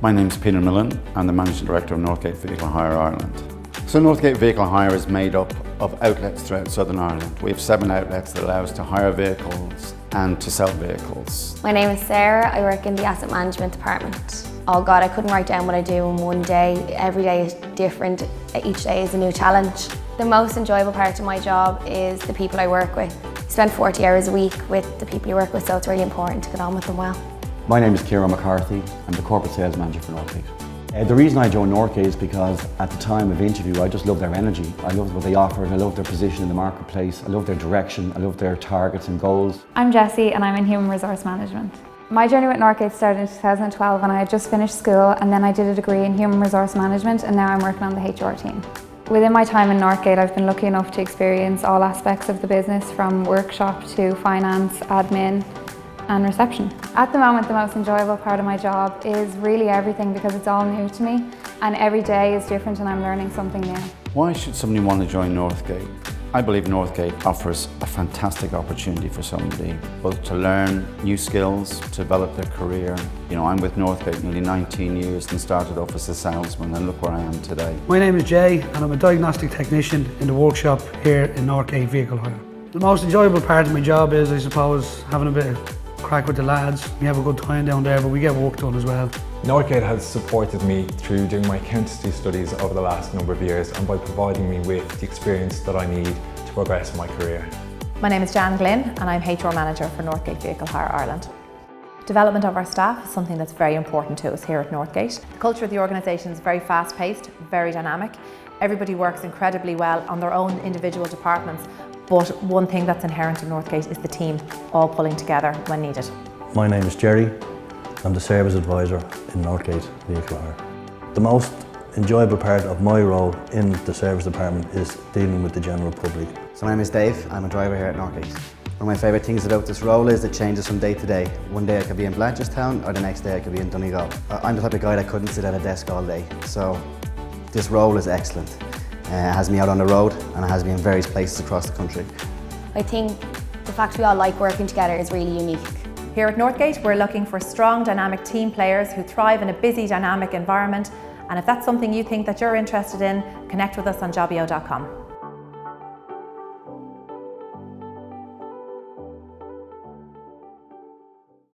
My name's Peter Millen. I'm the Managing Director of Northgate Vehicle Hire Ireland. So Northgate Vehicle Hire is made up of outlets throughout Southern Ireland. We have 7 outlets that allow us to hire vehicles and to sell vehicles. My name is Sarah. I work in the Asset Management Department. Oh God, I couldn't write down what I do in one day. Every day is different. Each day is a new challenge. The most enjoyable part of my job is the people I work with. You spend 40 hours a week with the people you work with, so it's really important to get on with them well. My name is Ciara McCarthy. I'm the Corporate Sales Manager for Northgate. The reason I joined Northgate is because at the time of interview, I just loved their energy. I loved what they offered. I loved their position in the marketplace. I loved their direction. I loved their targets and goals. I'm Jessie and I'm in Human Resource Management. My journey with Northgate started in 2012 when I had just finished school, and then I did a degree in Human Resource Management, and now I'm working on the HR team. Within my time in Northgate, I've been lucky enough to experience all aspects of the business, from workshop to finance, admin, and reception. At the moment, the most enjoyable part of my job is really everything, because it's all new to me and every day is different and I'm learning something new. Why should somebody want to join Northgate? I believe Northgate offers a fantastic opportunity for somebody both to learn new skills, to develop their career. You know, I'm with Northgate nearly 19 years and started off as a salesman, and look where I am today. My name is Jay and I'm a diagnostic technician in the workshop here in Northgate Vehicle Hire. The most enjoyable part of my job is, I suppose, having a bit of crack with the lads. We have a good time down there, but we get work done as well. Northgate has supported me through doing my accountancy studies over the last number of years, and by providing me with the experience that I need to progress my career. My name is Jan Glynn and I'm HR Manager for Northgate Vehicle Hire Ireland. Development of our staff is something that's very important to us here at Northgate. The culture of the organisation is very fast-paced, very dynamic. Everybody works incredibly well on their own individual departments, but one thing that's inherent in Northgate is the team all pulling together when needed. My name is Gerry. I'm the Service Advisor in Northgate Vehicle Hire. The most enjoyable part of my role in the Service Department is dealing with the general public. So my name is Dave. I'm a driver here at Northgate. One of my favourite things about this role is it changes from day to day. One day I could be in Blanchestown, or the next day I could be in Donegal. I'm the type of guy that couldn't sit at a desk all day, so this role is excellent. It has me out on the road and it has me in various places across the country. I think the fact we all like working together is really unique. Here at Northgate, we're looking for strong, dynamic team players who thrive in a busy, dynamic environment. And if that's something you think that you're interested in, connect with us on jobbio.com.